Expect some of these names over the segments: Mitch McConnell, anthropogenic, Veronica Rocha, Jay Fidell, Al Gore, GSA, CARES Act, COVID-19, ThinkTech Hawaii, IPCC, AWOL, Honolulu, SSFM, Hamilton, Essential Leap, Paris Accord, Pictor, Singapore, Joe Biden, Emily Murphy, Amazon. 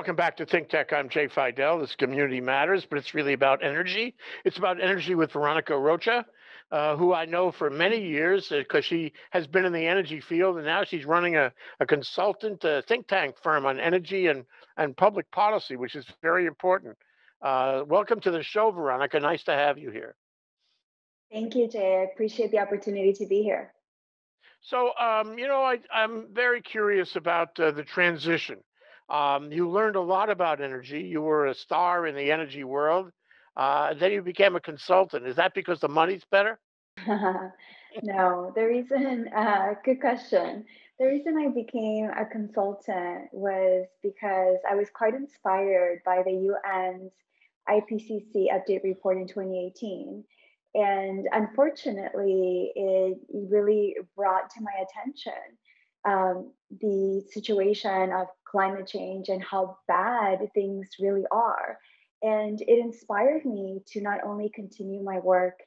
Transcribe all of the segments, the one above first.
Welcome back to ThinkTech. I'm Jay Fidell. This community matters, but it's really about energy. It's about energy with Veronica Rocha, who I know for many years because she has been in the energy field, and now she's running a consultant think tank firm on energy and public policy, which is very important. Welcome to the show, Veronica. Nice to have you here. Thank you, Jay. I appreciate the opportunity to be here. So, you know, I'm very curious about the transition. You learned a lot about energy. You were a star in the energy world. Then you became a consultant. Is that because the money's better? No, the reason, good question. The reason I became a consultant was because I was quite inspired by the UN's IPCC update report in 2018. And unfortunately, it really brought to my attention the situation of climate change and how bad things really are. And it inspired me to not only continue my work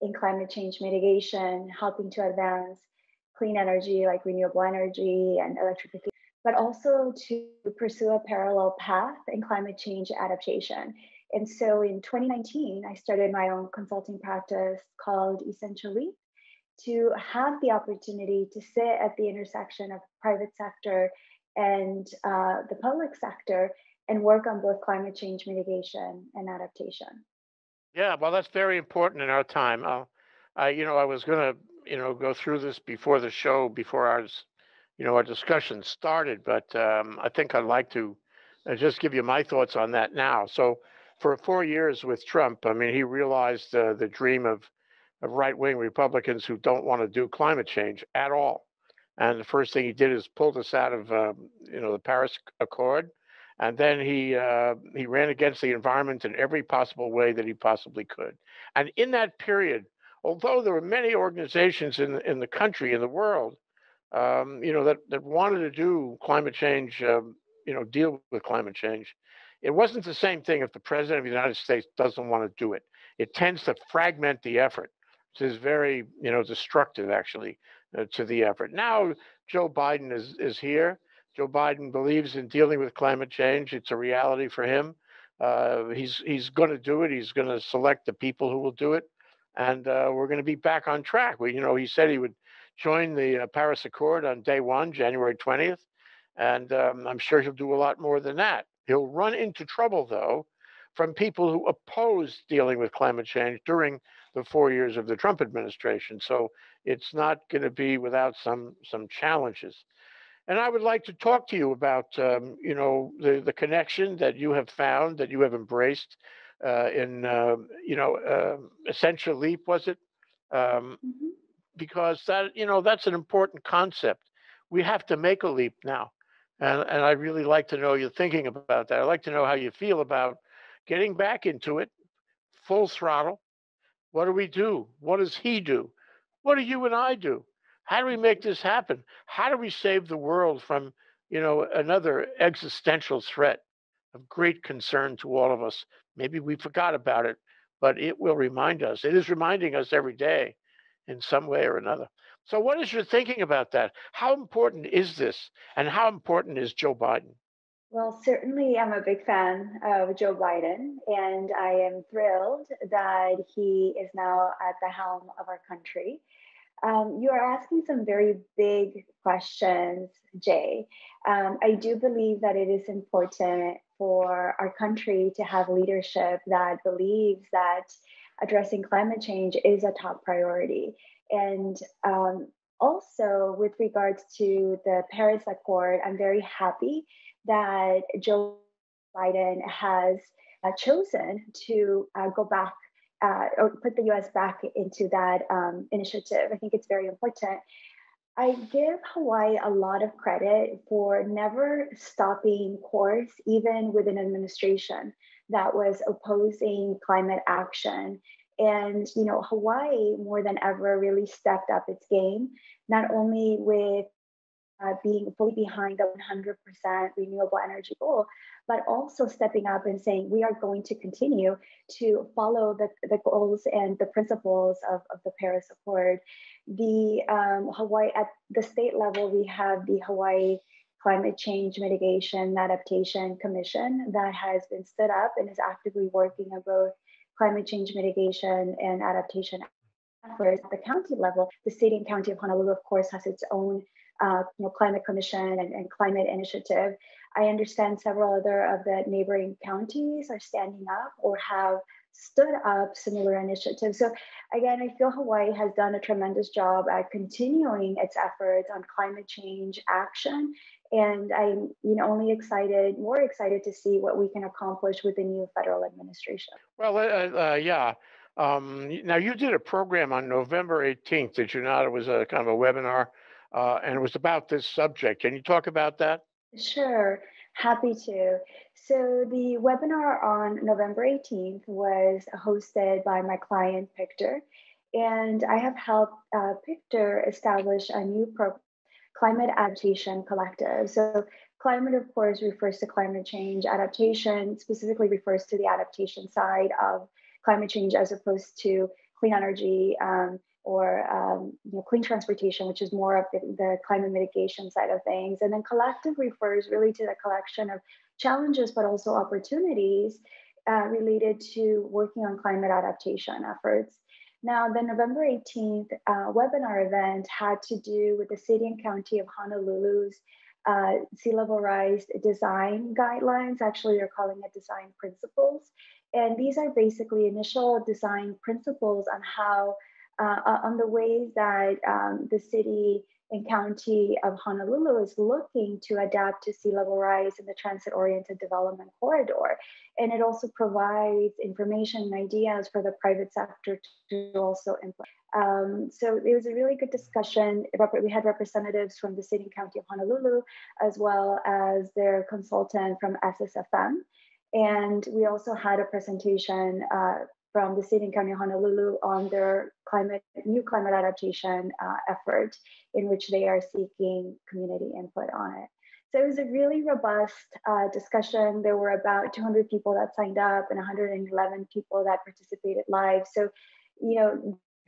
in climate change mitigation, helping to advance clean energy like renewable energy and electrification, but also to pursue a parallel path in climate change adaptation. And so in 2019, I started my own consulting practice called Essential Leap to have the opportunity to sit at the intersection of private sector and the public sector and work on both climate change mitigation and adaptation. Yeah, well, that's very important in our time. You know, I was going to, go through this before the show, before our, our discussion started, but I think I'd like to just give you my thoughts on that now. So for 4 years with Trump, I mean, he realized the dream of right-wing Republicans who don't want to do climate change at all. And the first thing he did is pulled us out of, the Paris Accord. And then he ran against the environment in every possible way that he possibly could. And in that period, although there were many organizations in the country, in the world, that wanted to do climate change, deal with climate change, it wasn't the same thing if the president of the United States doesn't want to do it. It tends to fragment the effort. This is very, destructive, actually, to the effort. Now, Joe Biden is here. Joe Biden believes in dealing with climate change. It's a reality for him. He's going to do it. He's going to select the people who will do it. And we're going to be back on track. He said he would join the Paris Accord on day one, January 20th. And I'm sure he'll do a lot more than that. He'll run into trouble, though, from people who opposed dealing with climate change during the 4 years of the Trump administration. So it's not going to be without some challenges. And I would like to talk to you about, the connection that you have found, that you have embraced Essential Leap, was it? Because that, that's an important concept. We have to make a leap now. And I really like to know you're thinking about that. I'd like to know how you feel about getting back into it, full throttle. What do we do? What does he do? What do you and I do? How do we make this happen? How do we save the world from, another existential threat of great concern to all of us? Maybe we forgot about it, but it will remind us. It is reminding us every day in some way or another. So what is your thinking about that? How important is this? And how important is Joe Biden? Well, certainly I'm a big fan of Joe Biden, and I am thrilled that he is now at the helm of our country. You are asking some very big questions, Jay. I do believe that it is important for our country to have leadership that believes that addressing climate change is a top priority. And also with regards to the Paris Accord, I'm very happy that Joe Biden has chosen to go back or put the U.S. back into that initiative. I think it's very important. I give Hawaii a lot of credit for never stopping course, even with an administration that was opposing climate action. And, Hawaii more than ever really stepped up its game, not only with being fully behind the 100% renewable energy goal, but also stepping up and saying, we are going to continue to follow the goals and the principles of the Paris Accord. The Hawaii, at the state level, we have the Hawaii Climate Change Mitigation Adaptation Commission that has been stood up and is actively working on both climate change mitigation and adaptation efforts at the county level. The city and county of Honolulu, of course, has its own climate commission and climate initiative. I understand several other of the neighboring counties are standing up or have stood up similar initiatives. So again, I feel Hawaii has done a tremendous job at continuing its efforts on climate change action. And I'm more excited to see what we can accomplish with the new federal administration. Well, yeah. Now, you did a program on November 18th, did you not? It was a kind of a webinar, and it was about this subject. Can you talk about that? Sure. Happy to. So the webinar on November 18th was hosted by my client, Pictor, and I have helped Pictor establish a new Climate Adaptation Collective. So climate, of course, refers to climate change. Adaptation specifically refers to the adaptation side of climate change as opposed to clean energy or clean transportation, which is more of the climate mitigation side of things. And then collective refers really to the collection of challenges, but also opportunities related to working on climate adaptation efforts. Now, the November 18th webinar event had to do with the city and county of Honolulu's sea level rise design guidelines. Actually, they're calling it design principles. And these are basically initial design principles on how on the ways that the city and county of Honolulu is looking to adapt to sea level rise in the transit-oriented development corridor. And it also provides information and ideas for the private sector to also implement. So it was a really good discussion. We had representatives from the city and county of Honolulu, as well as their consultant from SSFM. And we also had a presentation from the city and county of Honolulu on their new climate adaptation effort, in which they are seeking community input on it. So it was a really robust discussion. There were about 200 people that signed up and 111 people that participated live. So,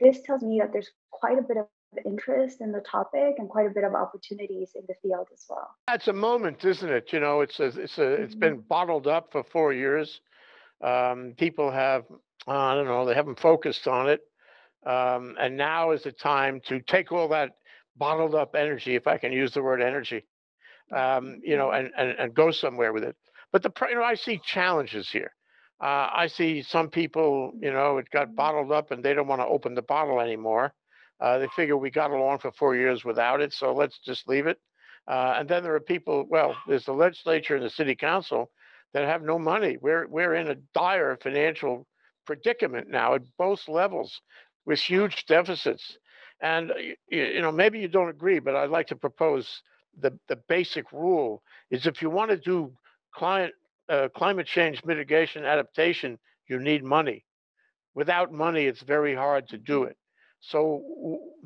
this tells me that there's quite a bit of interest in the topic and quite a bit of opportunities in the field as well. That's a moment, isn't it? It's been bottled up for 4 years. People have, I don't know, they haven't focused on it. And now is the time to take all that bottled up energy, if I can use the word energy, and go somewhere with it. But I see challenges here. I see some people, it got bottled up and they don't want to open the bottle anymore. They figure we got along for 4 years without it, so let's just leave it. And then there are people, there's the legislature and the city council that have no money. We're in a dire financial predicament now at both levels, with huge deficits. And maybe you don't agree, but I'd like to propose the basic rule is if you want to do climate change mitigation adaptation, you need money. Without money, it's very hard to do it. So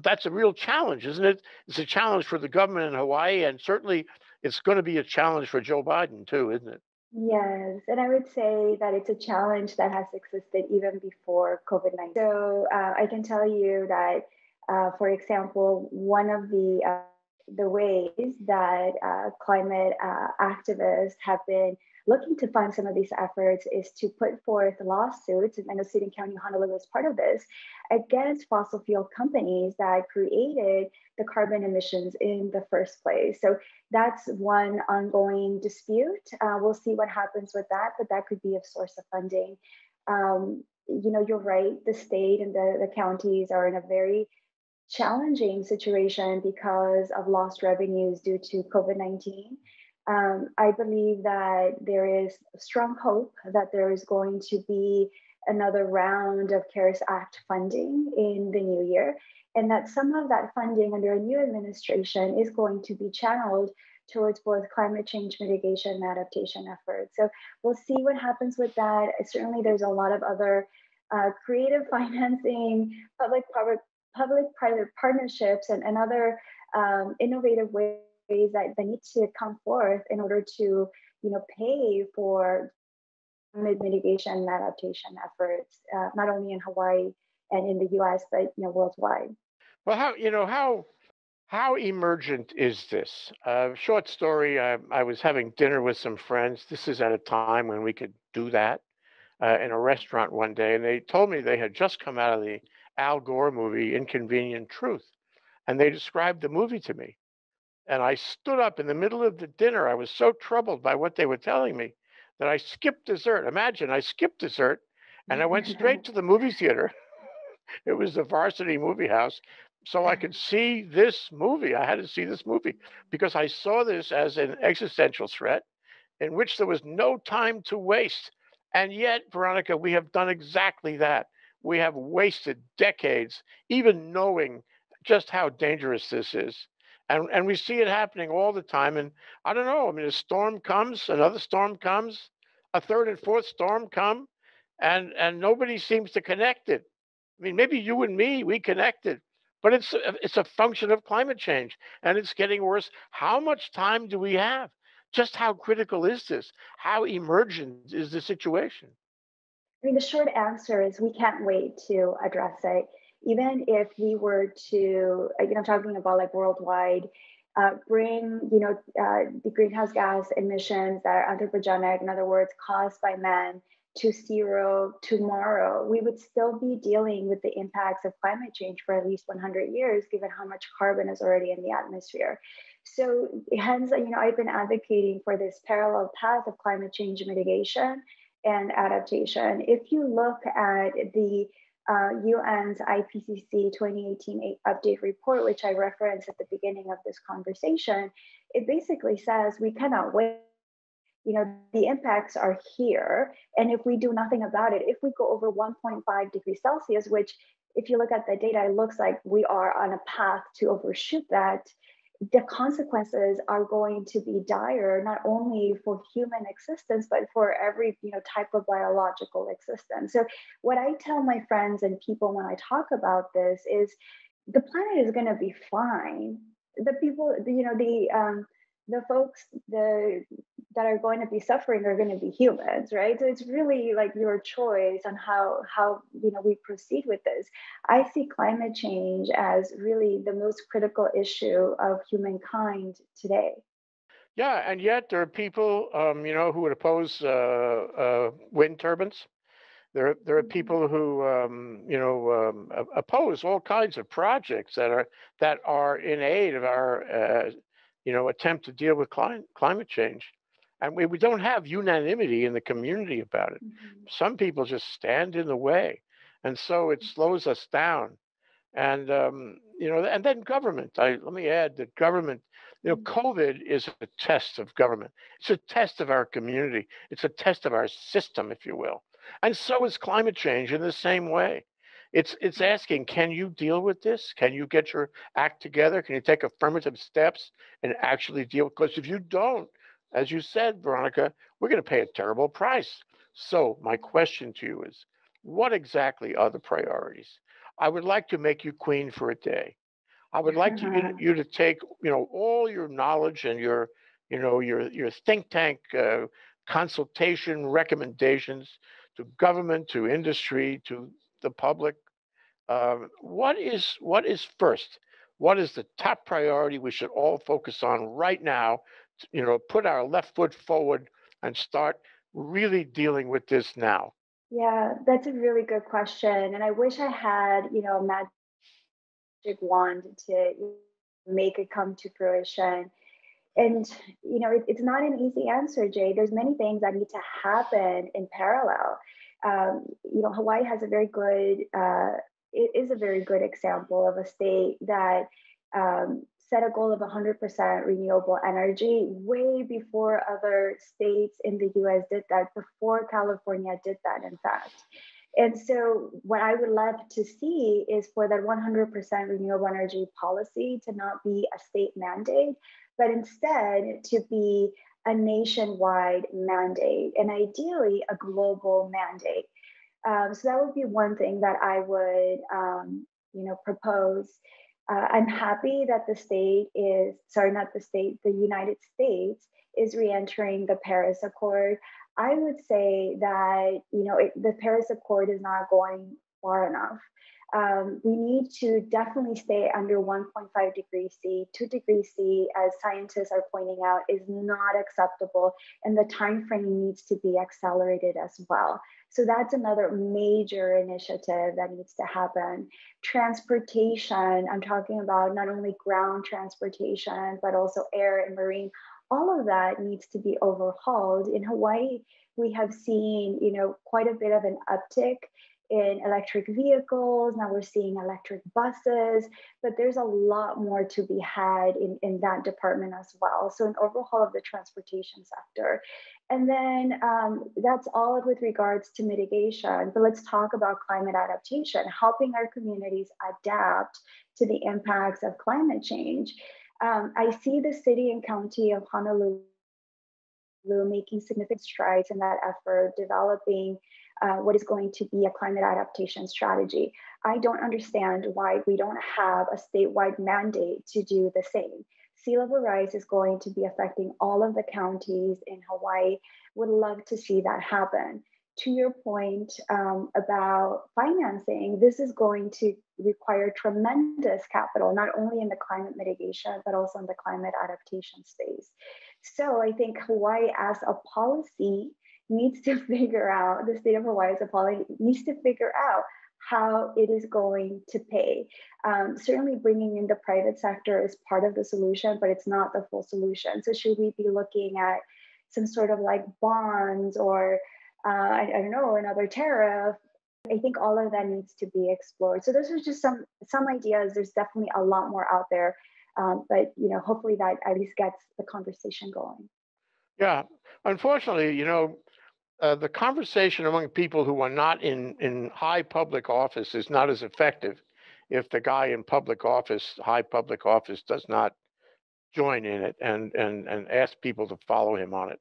that's a real challenge, isn't it? It's a challenge for the government in Hawaii, and certainly it's going to be a challenge for Joe Biden too, isn't it? Yes, and I would say that it's a challenge that has existed even before COVID-19. So I can tell you that, for example, one of the ways that climate activists have been looking to fund some of these efforts is to put forth lawsuits, and I know City and County Honolulu is part of this, against fossil fuel companies that created the carbon emissions in the first place. So that's one ongoing dispute. We'll see what happens with that, but that could be a source of funding. You're right, the state and the counties are in a very challenging situation because of lost revenues due to COVID-19. I believe that there is strong hope that there is going to be another round of CARES Act funding in the new year, and that some of that funding under a new administration is going to be channeled towards both climate change mitigation and adaptation efforts. So we'll see what happens with that. Certainly there's a lot of other creative financing, public-private partnerships, and other innovative ways that they need to come forth in order to, pay for climate mitigation and adaptation efforts, not only in Hawaii and in the U.S., but worldwide. Well, how How emergent is this? Short story, I was having dinner with some friends. This is at a time when we could do that in a restaurant one day. And they told me they had just come out of the Al Gore movie, Inconvenient Truth. And they described the movie to me. And I stood up in the middle of the dinner. I was so troubled by what they were telling me that I skipped dessert. Imagine, I skipped dessert and I went straight to the movie theater. It was the Varsity Movie House. So I could see this movie. I had to see this movie because I saw this as an existential threat in which there was no time to waste. And yet, Veronica, we have done exactly that. We have wasted decades, even knowing just how dangerous this is. And we see it happening all the time. And I don't know, I mean, a storm comes, another storm comes, a third and fourth storm come, and nobody seems to connect it. I mean, maybe you and me, we connected. But it's a function of climate change, and it's getting worse. How much time do we have? Just how critical is this? How emergent is the situation? I mean, the short answer is we can't wait to address it. Even if we were to, you know, talking about like worldwide, bring, you know, the greenhouse gas emissions that are anthropogenic, in other words, caused by man, to zero tomorrow, we would still be dealing with the impacts of climate change for at least 100 years, given how much carbon is already in the atmosphere. So hence, you know, I've been advocating for this parallel path of climate change mitigation and adaptation. If you look at the UN's IPCC 2018 update report, which I referenced at the beginning of this conversation, it basically says we cannot wait. You know, the impacts are here. And if we do nothing about it, if we go over 1.5 degrees Celsius, which if you look at the data, it looks like we are on a path to overshoot that, the consequences are going to be dire, not only for human existence, but for every, you know, type of biological existence. So what I tell my friends and people when I talk about this is the planet is going to be fine. The people, you know, the folks that are going to be suffering are going to be humans, right? So it's really like your choice on how you know, we proceed with this. I see climate change as really the most critical issue of humankind today. Yeah, and yet there are people, you know, who would oppose wind turbines. There are people who, you know, oppose all kinds of projects that are in aid of our you know, attempt to deal with climate change. And we don't have unanimity in the community about it. Mm-hmm. Some people just stand in the way. And so it slows us down. And, you know, and then government, let me add that government, you know, COVID is a test of government. It's a test of our community. It's a test of our system, if you will. And so is climate change in the same way. It's asking, can you deal with this? Can you get your act together? Can you take affirmative steps and actually deal? Because if you don't, as you said, Veronica, we're going to pay a terrible price. So my question to you is, what exactly are the priorities? I would like to make you queen for a day. I would like you to take, you know, all your knowledge and your, you know, your think tank consultation recommendations to government, to industry, to the public. What is first? What is the top priority we should all focus on right now? You know, put our left foot forward and start really dealing with this now. Yeah, that's a really good question. And I wish I had, you know, a magic wand to make it come to fruition. And, you know, it's not an easy answer, Jay. There's many things that need to happen in parallel. You know, Hawaii has a very good, it is a very good example of a state that set a goal of 100% renewable energy way before other states in the U.S. did that, before California did that, in fact. And so what I would love to see is for that 100% renewable energy policy to not be a state mandate, but instead to be a nationwide mandate, and ideally a global mandate. So that would be one thing that I would, you know, propose. I'm happy that the United States is re-entering the Paris Accord. I would say that, you know, the Paris Accord is not going far enough. We need to definitely stay under 1.5 degrees C. 2 degrees C, as scientists are pointing out, is not acceptable, and the time frame needs to be accelerated as well. So that's another major initiative that needs to happen. Transportation, I'm talking about not only ground transportation, but also air and marine. All of that needs to be overhauled. In Hawaii, we have seen, quite a bit of an uptick in electric vehicles. Now we're seeing electric buses, but there's a lot more to be had in that department as well. So an overhaul of the transportation sector. And then that's all with regards to mitigation, but let's talk about climate adaptation, helping our communities adapt to the impacts of climate change. I see the city and county of Honolulu making significant strides in that effort, developing what is going to be a climate adaptation strategy. I don't understand why we don't have a statewide mandate to do the same. Sea level rise is going to be affecting all of the counties in Hawaii. Would love to see that happen. To your point about financing, this is going to require tremendous capital, not only in the climate mitigation, but also in the climate adaptation space. So I think Hawaii as a policy needs to figure out, the state of Hawaii as a policy needs to figure out how it is going to pay. Certainly bringing in the private sector is part of the solution, but it's not the full solution. So should we be looking at some sort of like bonds or I don't know, another tariff? I think all of that needs to be explored. So those are just some ideas. There's definitely a lot more out there, but hopefully that at least gets the conversation going. Yeah, unfortunately, the conversation among people who are not in high public office is not as effective if the guy in public office, high public office, does not join in it and ask people to follow him on it.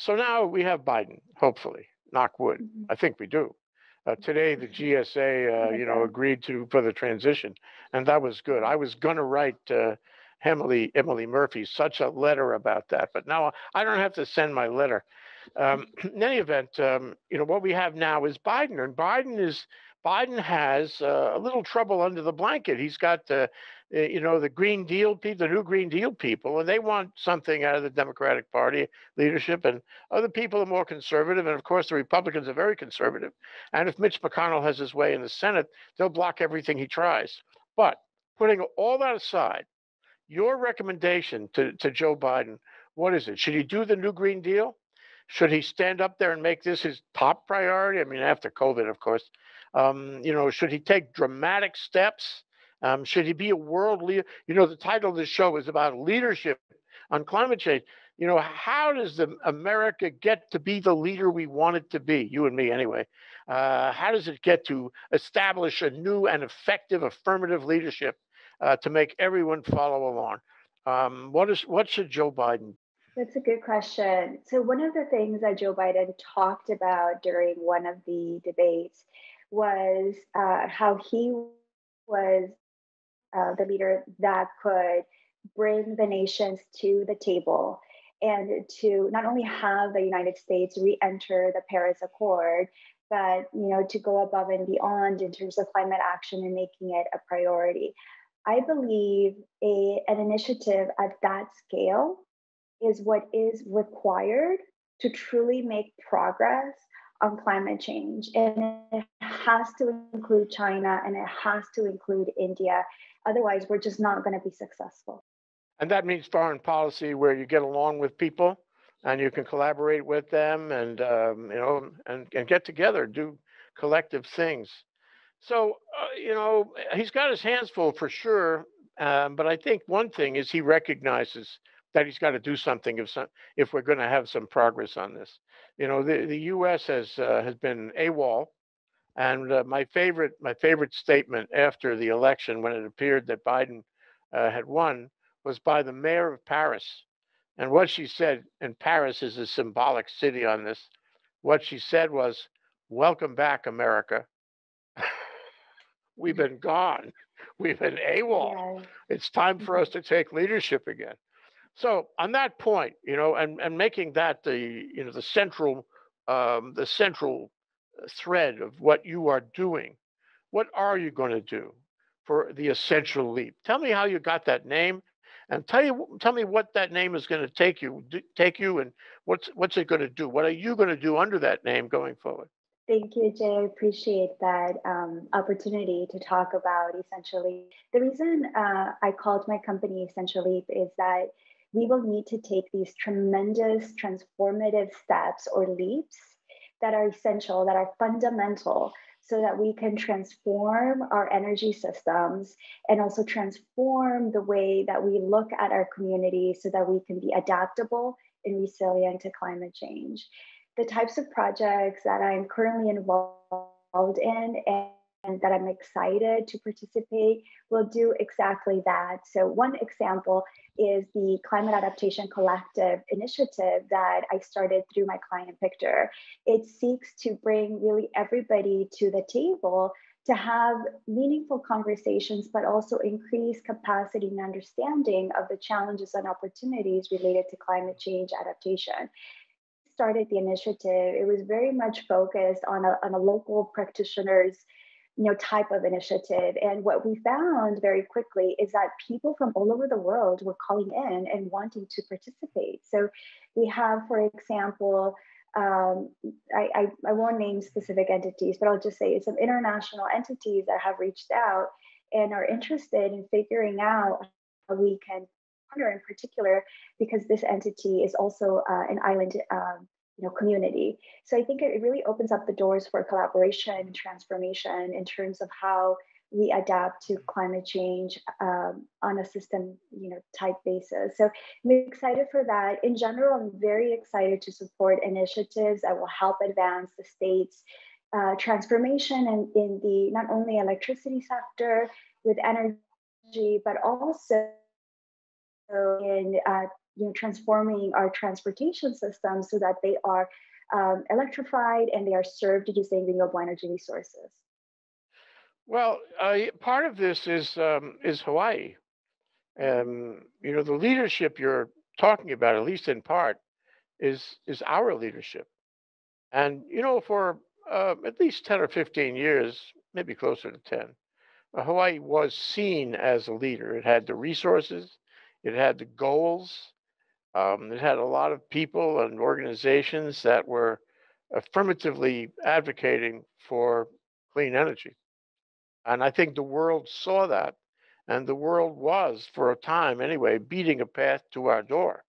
So now we have Biden, hopefully, knock wood. I think we do. Today, the GSA, agreed to for the transition, and that was good. I was going to write Emily Murphy such a letter about that, but now I don't have to send my letter. In any event, what we have now is Biden, and Biden has a little trouble under the blanket. He's got, the Green Deal people, the new Green Deal people, and they want something out of the Democratic Party leadership, and other people are more conservative. And of course, the Republicans are very conservative. And if Mitch McConnell has his way in the Senate, they'll block everything he tries. But putting all that aside, your recommendation to Joe Biden, what is it? Should he do the new Green Deal? Should he stand up there and make this his top priority? I mean, after COVID, of course. Should he take dramatic steps? Should he be a world leader? The title of this show is about leadership on climate change. How does America get to be the leader we want it to be, you and me anyway? How does it get to establish a new and effective affirmative leadership to make everyone follow along? What should Joe Biden do? That's a good question. So one of the things that Joe Biden talked about during one of the debates was how he was the leader that could bring the nations to the table and to not only have the United States re-enter the Paris Accord, but to go above and beyond in terms of climate action and making it a priority. I believe an initiative at that scale is what is required to truly make progress on climate change. And it has to include China and it has to include India. Otherwise, we're just not going to be successful. And that means foreign policy where you get along with people and you can collaborate with them and get together, do collective things. So, he's got his hands full for sure. But I think one thing is he recognizes that he's got to do something if we're going to have some progress on this. The U.S. has been AWOL, and my favorite statement after the election, when it appeared that Biden had won, was by the mayor of Paris, and what she said. And Paris is a symbolic city on this. What she said was, "Welcome back, America. We've been gone. We've been AWOL. Yeah. It's time for us to take leadership again." So on that point, and making that the central thread of what you are doing, what are you going to do for the Essential Leap? Tell me how you got that name, and tell me what that name is going to take you, and what's it going to do? What are you going to do under that name going forward? Thank you, Jay. I appreciate that opportunity to talk about Essential Leap. The reason I called my company Essential Leap is that we will need to take these tremendous transformative steps or leaps that are essential, that are fundamental, so that we can transform our energy systems and also transform the way that we look at our community so that we can be adaptable and resilient to climate change. The types of projects that I'm currently involved in and that I'm excited to participate will do exactly that. So one example is the Climate Adaptation Collective initiative that I started through my client Pictor. It seeks to bring really everybody to the table to have meaningful conversations, but also increase capacity and understanding of the challenges and opportunities related to climate change adaptation. Started the initiative, it was very much focused on a local practitioner's type of initiative. And what we found very quickly is that people from all over the world were calling in and wanting to participate. So we have, for example, I won't name specific entities, but I'll just say it's some international entities that have reached out and are interested in figuring out how we can in particular, because this entity is also an island community. So I think it really opens up the doors for collaboration and transformation in terms of how we adapt to climate change on a system type basis. So I'm excited for that. In general, I'm very excited to support initiatives that will help advance the state's transformation in the not only electricity sector with energy, but also in transforming our transportation system so that they are electrified and they are served using renewable energy resources. Well, part of this is Hawaii. The leadership you're talking about, at least in part, is our leadership. And for at least 10 or 15 years, maybe closer to 10, Hawaii was seen as a leader. It had the resources. It had the goals. It had a lot of people and organizations that were affirmatively advocating for clean energy. And I think the world saw that. And the world was, for a time anyway, beating a path to our door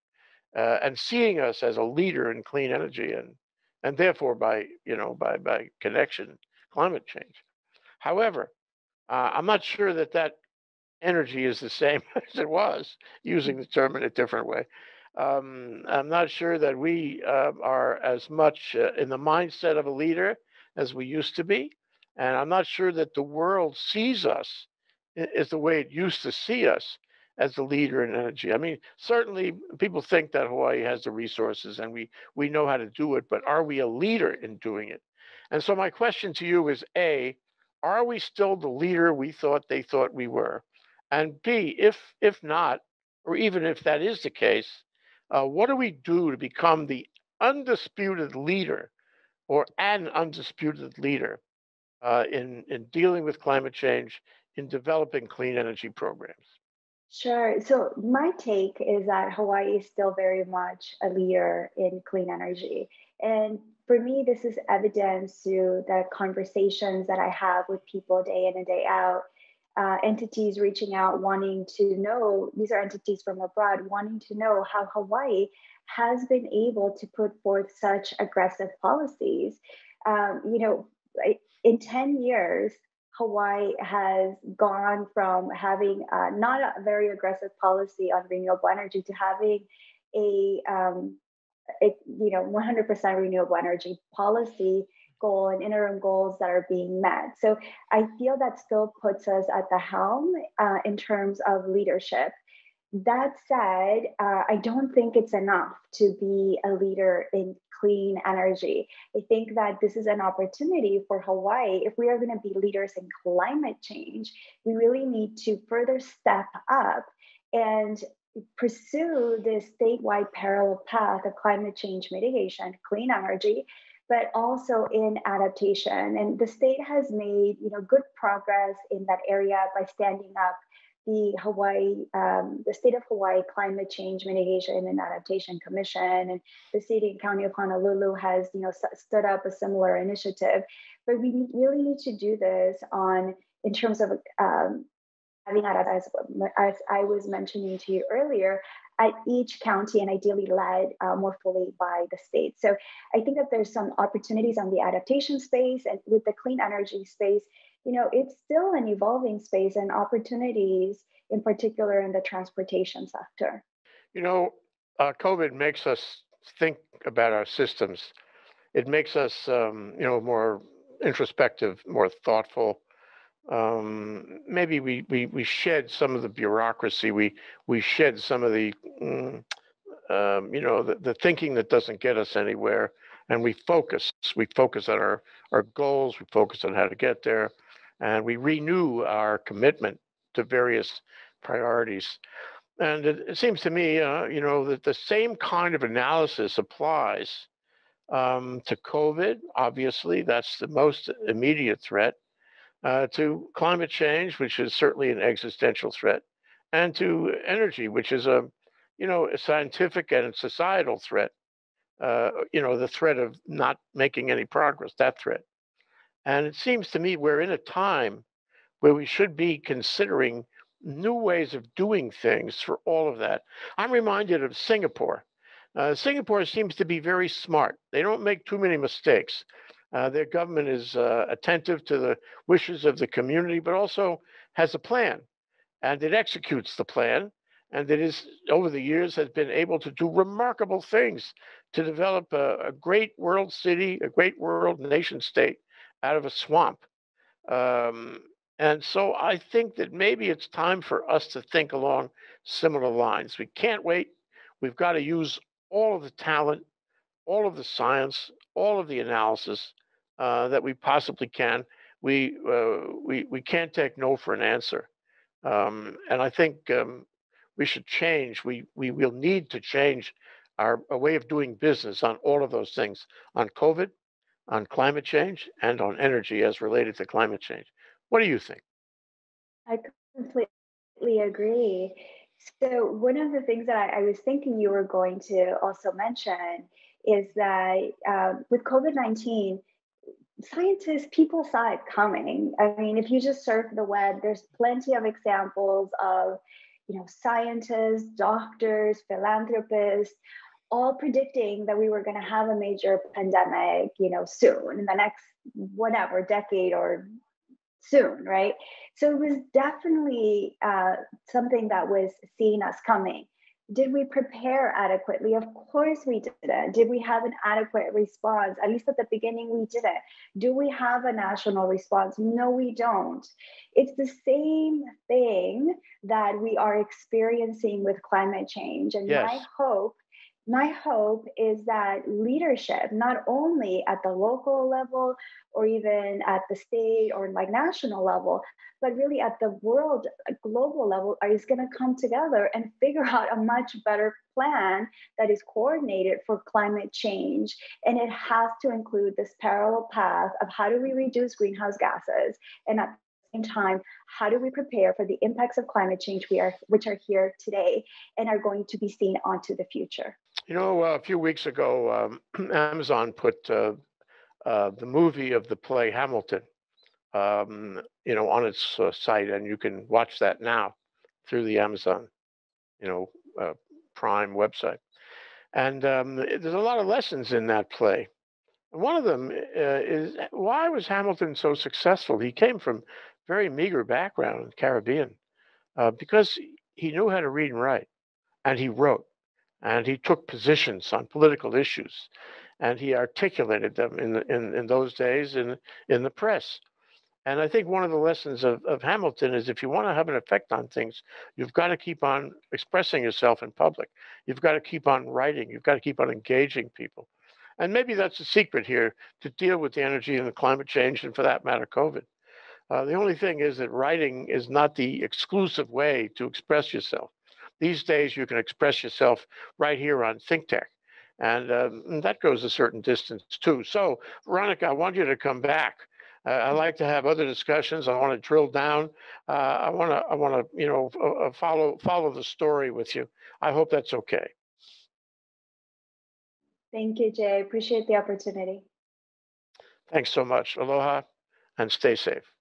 and seeing us as a leader in clean energy and therefore by connection, climate change. However, I'm not sure that energy is the same as it was, using the term in a different way. I'm not sure that we are as much in the mindset of a leader as we used to be. And I'm not sure that the world sees us as the way it used to see us as the leader in energy. I mean, certainly people think that Hawaii has the resources and we know how to do it, but are we a leader in doing it? And so my question to you is A, are we still the leader they thought we were? And B, if not, or even if that is the case, what do we do to become the undisputed leader or an undisputed leader in dealing with climate change, in developing clean energy programs? Sure. So my take is that Hawaii is still very much a leader in clean energy. And for me, this is evidence to the conversations that I have with people day in and day out. Entities reaching out, wanting to know, these are entities from abroad, wanting to know how Hawaii has been able to put forth such aggressive policies. In 10 years, Hawaii has gone from having not a very aggressive policy on renewable energy to having a 100% renewable energy policy goal and interim goals that are being met. So I feel that still puts us at the helm in terms of leadership. That said, I don't think it's enough to be a leader in clean energy. I think that this is an opportunity for Hawaii. If we are going to be leaders in climate change, we really need to further step up and pursue this statewide parallel path of climate change mitigation, clean energy, but also in adaptation. And the state has made, you know, good progress in that area by standing up the Hawaii, the State of Hawaii Climate Change Mitigation and Adaptation Commission, and the City and County of Honolulu has, you know, stood up a similar initiative. But we really need to do this on in terms of having that, as I was mentioning to you earlier, at each county and ideally led more fully by the state. So I think that there's some opportunities on the adaptation space, and with the clean energy space, you know, it's still an evolving space and opportunities, in particular in the transportation sector. You know, COVID makes us think about our systems. It makes us, you know, more introspective, more thoughtful. Maybe we shed some of the bureaucracy. We shed some of the, you know, the thinking that doesn't get us anywhere. And we focus on our goals. We focus on how to get there. And we renew our commitment to various priorities. And it seems to me, you know, that the same kind of analysis applies to COVID. Obviously, that's the most immediate threat, to climate change, which is certainly an existential threat, and to energy, which is a, you know, a scientific and societal threat. You know, the threat of not making any progress, that threat. And it seems to me we're in a time where we should be considering new ways of doing things for all of that. I'm reminded of Singapore. Singapore seems to be very smart. They don't make too many mistakes. Their government is attentive to the wishes of the community, but also has a plan. And it executes the plan. And it is, over the years, has been able to do remarkable things to develop a great world city, a great world nation state out of a swamp. And so I think that maybe it's time for us to think along similar lines. We can't wait. We've got to use all of the talent, all of the science, all of the analysis that we possibly can. We can't take no for an answer. And I think we should change. We will need to change our way of doing business on all of those things, on COVID, on climate change, and on energy as related to climate change. What do you think? I completely agree. So one of the things that I was thinking you were going to also mention is that with COVID-19, scientists, people saw it coming. I mean, if you just surf the web, there's plenty of examples of, you know, scientists, doctors, philanthropists, all predicting that we were going to have a major pandemic, you know, soon, in the next whatever decade or soon, right? So it was definitely something that was seen as coming. Did we prepare adequately? Of course we didn't. Did we have an adequate response? At least at the beginning, we didn't. Do we have a national response? No, we don't. It's the same thing that we are experiencing with climate change. And yes, my hope is that leadership, not only at the local level or even at the state or like national level, but really at the world, global level, is going to come together and figure out a much better plan that is coordinated for climate change. And it has to include this parallel path of how do we reduce greenhouse gases, and at in time, how do we prepare for the impacts of climate change which are here today and are going to be seen onto the future? You know, a few weeks ago, Amazon put the movie of the play Hamilton, you know, on its site, and you can watch that now through the Amazon, you know, Prime website. And there's a lot of lessons in that play. One of them is, why was Hamilton so successful? He came from very meager background in the Caribbean, because he knew how to read and write, and he wrote, and he took positions on political issues, and he articulated them in those days in the press. And I think one of the lessons of Hamilton is, if you want to have an effect on things, you've got to keep on expressing yourself in public. You've got to keep on writing. You've got to keep on engaging people. And maybe that's the secret here to deal with the energy and the climate change, and for that matter, COVID. The only thing is that writing is not the exclusive way to express yourself. These days, you can express yourself right here on ThinkTech. And that goes a certain distance too. So Veronica, I want you to come back. I like to have other discussions. I want to drill down. I want to, you know, follow the story with you. I hope that's okay. Thank you, Jay. Appreciate the opportunity. Thanks so much. Aloha and stay safe.